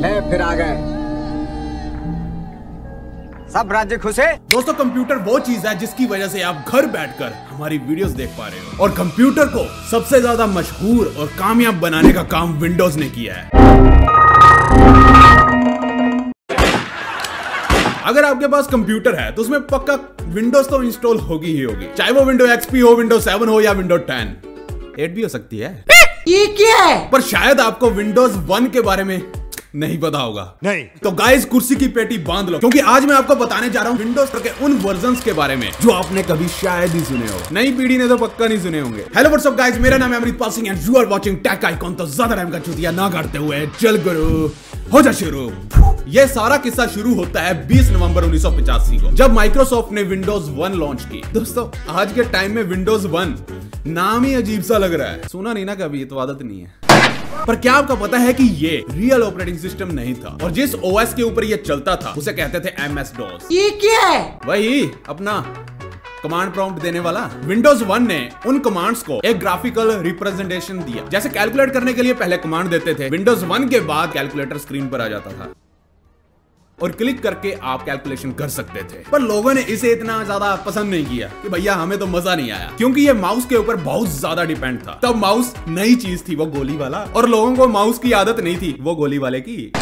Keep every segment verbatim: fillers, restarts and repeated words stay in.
ले फिर आ गए, सब राज्य खुश है। दोस्तों कंप्यूटर वो चीज है जिसकी वजह से आप घर बैठकर हमारी वीडियोस देख पा रहे हो, और कंप्यूटर को सबसे ज्यादा मशहूर और कामयाब बनाने का काम विंडोज ने किया है। अगर आपके पास कंप्यूटर है तो उसमें पक्का विंडोज तो इंस्टॉल होगी ही होगी, चाहे वो विंडो एक्सपी हो, विंडो सेवन हो या विंडो टेन एट भी हो सकती है। ये क्या है? पर शायद आपको विंडोज वन के बारे में नहीं पता होगा। नहीं तो गाइस कुर्सी की पेटी बांध लो, क्योंकि आज मैं आपको बताने जा रहा हूँ विंडोज के उन वर्जन्स के बारे में जो आपने कभी शायद ही सुने हो, नई पीढ़ी ने तो पक्का नहीं सुने होंगे। हेलो व्हाट्स अप गाइस, मेरा नाम है Amritpal Singh and you are watching Tech Icon. तो ज्यादा टाइम का चुतिया ना करते हुए चल गुरु हो जा शुरू। यह सारा किस्सा शुरू होता है बीस नवंबर उन्नीस सौ पचासी को, जब माइक्रोसॉफ्ट ने विंडोज वन लॉन्च की। दोस्तों आज के टाइम में विंडोज वन नाम ही अजीब सा लग रहा है, सुना नहीं ना कभी, तो आदत नहीं है। पर क्या आपको पता है कि ये रियल ऑपरेटिंग सिस्टम नहीं था, और जिस ओएस के ऊपर ये चलता था उसे कहते थे एमएस डॉस। ये क्या है? वही अपना कमांड प्रॉम्प्ट देने वाला। विंडोज वन ने उन कमांड्स को एक ग्राफिकल रिप्रेजेंटेशन दिया। जैसे कैलकुलेट करने के लिए पहले कमांड देते थे, विंडोज वन के बाद कैलकुलेटर स्क्रीन पर आ जाता था और क्लिक करके आप कैलकुलेशन कर सकते थे। पर लोगों ने इसे इतना ज्यादा पसंद नहीं किया कि भैया हमें तो मजा नहीं आया, क्योंकि ये माउस के ऊपर बहुत ज्यादा डिपेंड था। तब माउस नई चीज थी, वो गोली वाला, और लोगों को माउस की आदत नहीं थी, वो गोली वाले की।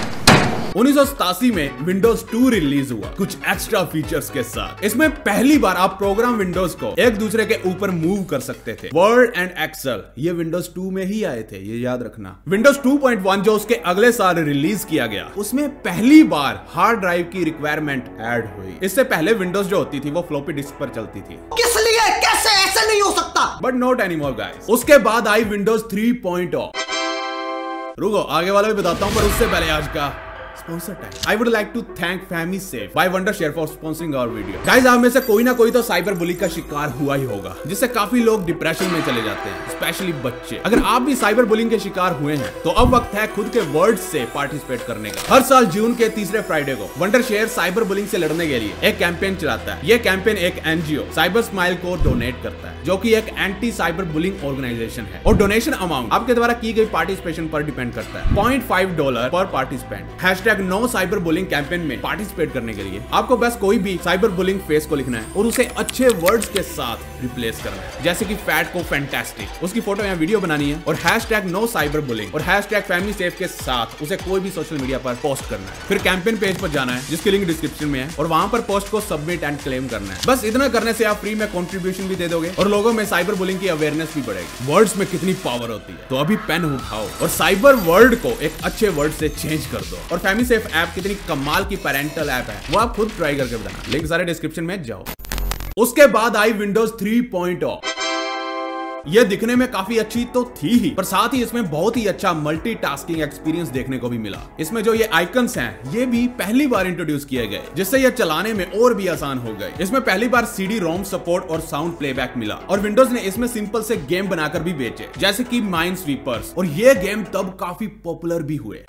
उन्नीस सौ सतासी में विंडोज टू रिलीज हुआ कुछ एक्स्ट्रा फीचर्स के साथ। इसमें पहली बार आप प्रोग्राम विंडोज को एक दूसरे के ऊपर मूव कर सकते थे। वर्ड एंड एक्सेल ये विंडोज टू में ही आए थे, ये याद रखना। विंडोज टू पॉइंट वन जो उसके अगले साल रिलीज किया गया, उसमें पहली बार हार्ड ड्राइव की रिक्वायरमेंट ऐड हुई। इससे पहले विंडोज जो होती थी वो फ्लॉपी डिस्क पर चलती थी। किस लिए? कैसे? ऐसे नहीं हो सकता। But not anymore guys. उसके बाद आई विंडोज थ्री पॉइंट ओ। रुको आगे वाला भी बताता हूँ, पर उससे पहले आज का sponsor time. I would like to thank family safe Wondershare for sponsoring our video. Guys आप में से कोई ना कोई तो साइबर बुली का शिकार हुआ ही होगा, जिससे काफी लोग डिप्रेशन में चले जाते हैं, स्पेशली बच्चे। अगर आप भी साइबर बुलिंग के शिकार हुए हैं तो अब वक्त है खुद के वर्ड से पार्टिसिपेट करने का। हर साल जून के तीसरे फ्राइडे को वंडर शेयर साइबर बुलिंग से लड़ने के लिए एक कैंपेन चलाता है। ये कैंपेन एक एनजीओ साइबर स्माइल को डोनेट करता है, जो की एक एंटी साइबर बुलिंग ऑर्गेनाइजेशन है, और डोनेशन अमाउंट आपके द्वारा की गई पार्टिसिपेशन पर डिपेंड करता है। पॉइंट फाइव डॉलर पर participant. No cyberbullying campaign में पार्टिसिपेट करने के लिए आपको बस कोई भी साइबर बुलिंग फेस को लिखना है और उसे अच्छे वर्ड्स के साथ रिप्लेस करना है, जैसे कि फैट को फैंटास्टिक, उसकी फोटो या वीडियो बनानी है, और हैशटैग नो साइबर बुलिंग और हैशटैग फैमिली सेफ के साथ उसे कोई भी सोशल मीडिया पर पोस्ट करना है। फिर कैंपेन पेज पर जाना है, जिसकी लिंक डिस्क्रिप्शन में है, और वहाँ पर पोस्ट को सबमिट एंड क्लेम करना है। बस इतना करने से आप फ्री में कॉन्ट्रीब्यूशन भी दे दोगे और लोगों में साइबर बुलिंग की अवेयरनेस भी बढ़ेगी। वर्ड्स में कितनी पावर होती है, तो अभी पेन उठाओ और साइबर वर्ड को एक अच्छे वर्ड से चेंज कर दो। और फैमिली सेफ ऐप कितनी कमाल की पेरेंटल ऐप है, वो आप खुद ट्राई करके बताना। लिंक सारे डिस्क्रिप्शन में जाओ। उसके बाद आई विंडोज थ्री पॉइंट ओ। ये दिखने में काफी अच्छी तो थी ही, पर साथ ही इसमें बहुत ही अच्छा मल्टीटास्किंग एक्सपीरियंस देखने को भी मिला। इसमें जो ये आइकन्स हैं, ये भी पहली बार इंट्रोड्यूस किए गए, जिससे ये चलाने में और भी आसान हो गए। इसमें पहली बार सीडी रोम सपोर्ट और साउंड प्लेबैक मिला, और विंडोज ने इसमें सिंपल से गेम बनाकर भी बेचे, जैसे की माइनस्वीपर्स, और ये गेम तब काफी पॉपुलर भी हुए।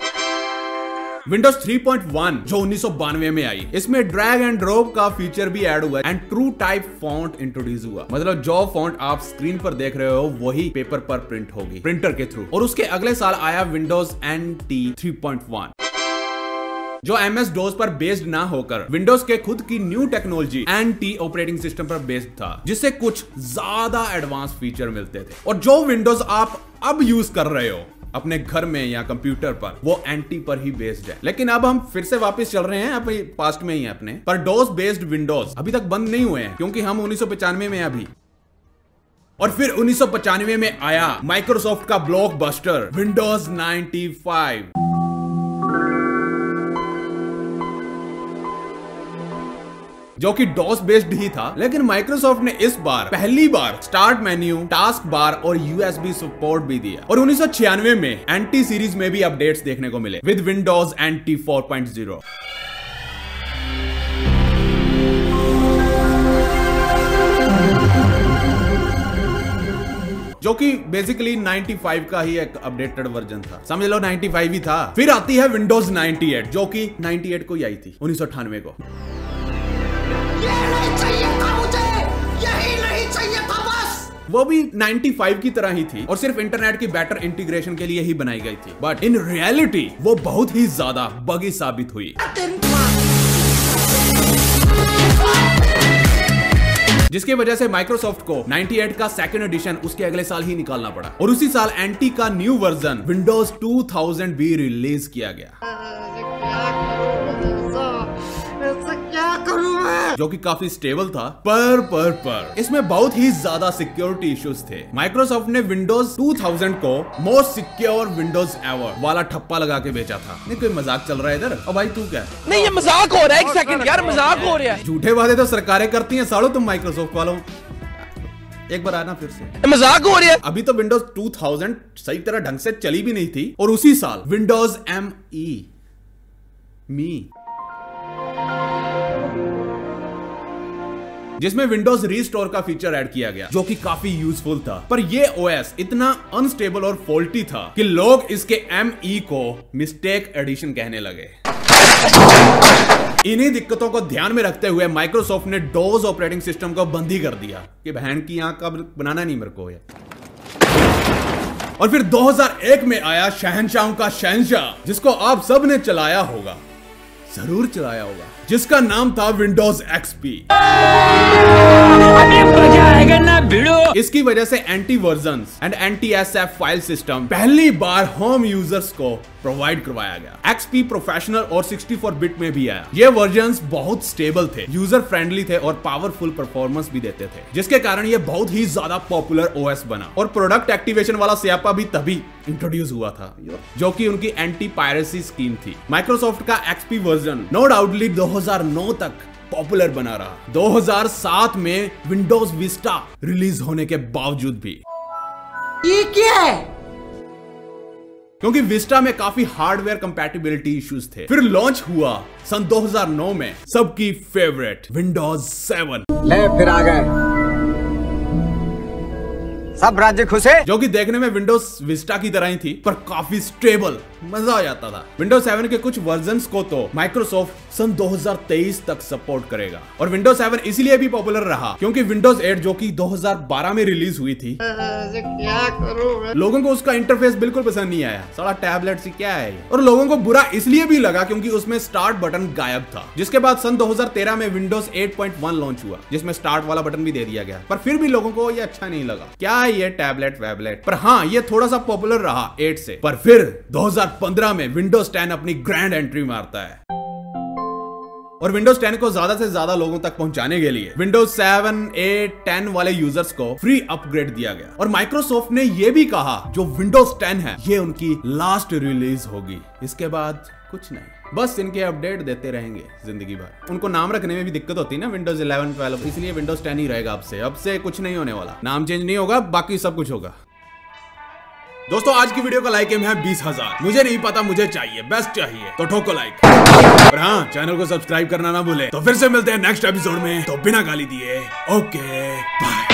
विंडोज थ्री पॉइंट वन जो उन्नीस सौ बानवे में आई, इसमें ड्रैग एंड ड्रॉप का फीचर भी ऐड हुआ and TrueType font introduce हुआ। मतलब जो फॉन्ट आप स्क्रीन पर देख रहे हो वही पेपर पर प्रिंट होगी प्रिंटर के थ्रू। और उसके अगले साल आया Windows NT three point one, जो एमएस डोस पर बेस्ड ना होकर विंडोज के खुद की new technology NT operating system पर बेस्ड था, जिससे कुछ ज्यादा एडवांस फीचर मिलते थे। और जो विंडोज आप अब यूज कर रहे हो अपने घर में या कंप्यूटर पर, वो एंटी पर ही बेस्ड है। लेकिन अब हम फिर से वापस चल रहे हैं अपने पास्ट में ही है अपने, पर डोस बेस्ड विंडोज अभी तक बंद नहीं हुए हैं, क्योंकि हम उन्नीस सौ पचानवे में अभी। और फिर उन्नीस सौ पचानवे में आया माइक्रोसॉफ्ट का ब्लॉकबस्टर विंडोज नाइन्टी फाइव। जो कि डॉस बेस्ड ही था, लेकिन माइक्रोसॉफ्ट ने इस बार पहली बार स्टार्ट मेन्यू, टास्क बार और यूएसबी सपोर्ट भी दिया। और उन्नीस सौ छियानवे में एंटी सीरीज में भी अपडेट्स देखने को मिले with Windows NT four point zero. जो कि बेसिकली नाइन्टी फाइव का ही एक अपडेटेड वर्जन था, समझ लो नाइन्टी फाइव ही था। फिर आती है विंडोज नाइन्टी एट, जो कि नाइन्टी एट को ही आई थी उन्नीस सौ अठानवे को। ये नहीं चाहिए था मुझे, यही नहीं चाहिए था बस। वो भी नाइंटी फाइव की तरह ही थी और सिर्फ इंटरनेट की बेटर इंटीग्रेशन के लिए ही बनाई गई थी, बट इन रियलिटी वो बहुत ही ज्यादा बगी साबित हुई, जिसकी वजह से माइक्रोसॉफ्ट को अट्ठानवे का सेकंड एडिशन उसके अगले साल ही निकालना पड़ा और उसी साल एंटी का new version Windows two thousand भी रिलीज किया गया, जो कि काफी स्टेबल था। पर पर पर इसमें बहुत ही ज्यादा सिक्योरिटी इश्यूज थे। माइक्रोसॉफ्ट ने विंडोज टू थाउज़ेंड को मोस्ट सिक्योर विंडोज एवर वाला ठप्पा लगा के बेचा था। नहीं कोई मजाक चल रहा है इधर? अब भाई तू क्या है? नहीं ये मजाक हो रहा है, एक सेकंड यार, मजाक हो रहा है। झूठे वादे तो सरकारें करती हैं सालों, तुम माइक्रोसॉफ्ट वालों एक बार आना फिर से, मजाक हो रही है। अभी तो विंडोज टू थाउज़ेंड सही तरह ढंग से चली भी नहीं थी और उसी साल विंडोज एम ई मी जिसमें विंडोज रीस्टोर का फीचर ऐड किया गया, जो कि काफी यूजफुल था। पर ये ओएस इतना अनस्टेबल और फॉल्टी था कि लोग इसके एमई को मिस्टेक एडिशन कहने लगे। इन्हीं दिक्कतों को ध्यान में रखते हुए माइक्रोसॉफ्ट ने डोज ऑपरेटिंग सिस्टम को बंद ही कर दिया कि बहन की आंख का बनाना नहीं मेरे को। और फिर दो हज़ार एक में आया शहनशाहों का शहनशाह, जिसको आप सब ने चलाया होगा, जरूर चलाया होगा, जिसका नाम था विंडोज एक्सपी। इसकी वजह से anti versions and NTFS file system पहली बार होम यूजर्स को प्रोवाइड करवाया गया। एक्सपी प्रोफेशनल और सिक्स्टी फोर बिट में भी आया। ये वर्जन्स बहुत स्टेबल थे, यूजर फ्रेंडली थे और पावरफुल परफॉर्मेंस भी देते थे, जिसके कारण ये बहुत ही ज्यादा पॉपुलर ओएस बना। और प्रोडक्ट एक्टिवेशन वाला स्यापा भी तभी इंट्रोड्यूस हुआ था, जो कि उनकी एंटी पायरेसी स्कीम थी। माइक्रोसॉफ्ट का एक्सपी वर्जन नो डाउटली दो हज़ार नौ तक पॉपुलर बना रहा, दो हज़ार सात में विंडोज विस्टा रिलीज होने के बावजूद भी। ये क्या है? क्योंकि विस्टा में काफी हार्डवेयर कंपैटिबिलिटी इश्यूज थे। फिर लॉन्च हुआ सन दो हज़ार नौ में सबकी फेवरेट विंडोज सेवन। ले फिर आ गए, सब राज्य खुश है, जो कि देखने में विंडोज विस्टा की तरह ही थी पर काफी स्टेबल, मजा आ जाता था। विंडोज सेवन के कुछ वर्जन्स को तो माइक्रोसॉफ्ट सन दो हज़ार तेईस तक सपोर्ट करेगा। और विंडोज सेवन इसीलिए भी पॉपुलर रहा क्योंकि विंडोज एट जो कि दो हज़ार बारह में रिलीज हुई थी, क्या करूं, लोगों को उसका इंटरफेस बिल्कुल पसंद नहीं आया, साला टैबलेट से क्या है। और लोगों को बुरा इसलिए भी लगा क्योंकि उसमें स्टार्ट बटन गायब था। जिसके बाद सन दो हज़ार तेरह में Windows eight point one launch हुआ, जिसमें स्टार्ट वाला बटन भी दे दिया गया। पर फिर भी लोगों को ये अच्छा नहीं लगा, क्या ये टैबलेट वैबलेट। पर हाँ ये थोड़ा सा पॉपुलर रहा एट से। पर फिर दो हज़ार पंद्रह में विंडोज टेन अपनी ग्रैंड एंट्री मारता है और विंडोज टेन को ज्यादा से ज्यादा लोगों तक पहुंचाने के लिए विंडोज सेवन, एट, टेन वाले यूजर्स को फ्री अपग्रेड दिया गया। और माइक्रोसॉफ्ट ने यह भी कहा जो विंडोज टेन है ये उनकी लास्ट रिलीज होगी, इसके बाद कुछ नहीं, बस इनके अपडेट देते रहेंगे जिंदगी भर। उनको नाम रखने में भी दिक्कत होती है ना, विंडोज इलेवन, ट्वेल्व, इसलिए विंडोज टेन ही रहेगा। आपसे अब से कुछ नहीं होने वाला, नाम चेंज नहीं होगा, बाकी सब कुछ होगा। दोस्तों आज की वीडियो का लाइक एम है बीस हजार, मुझे नहीं पता, मुझे चाहिए, बेस्ट चाहिए तो ठोको लाइक। और हाँ चैनल को सब्सक्राइब करना ना भूले। तो फिर से मिलते हैं नेक्स्ट एपिसोड में, तो बिना गाली दिए ओके बाय।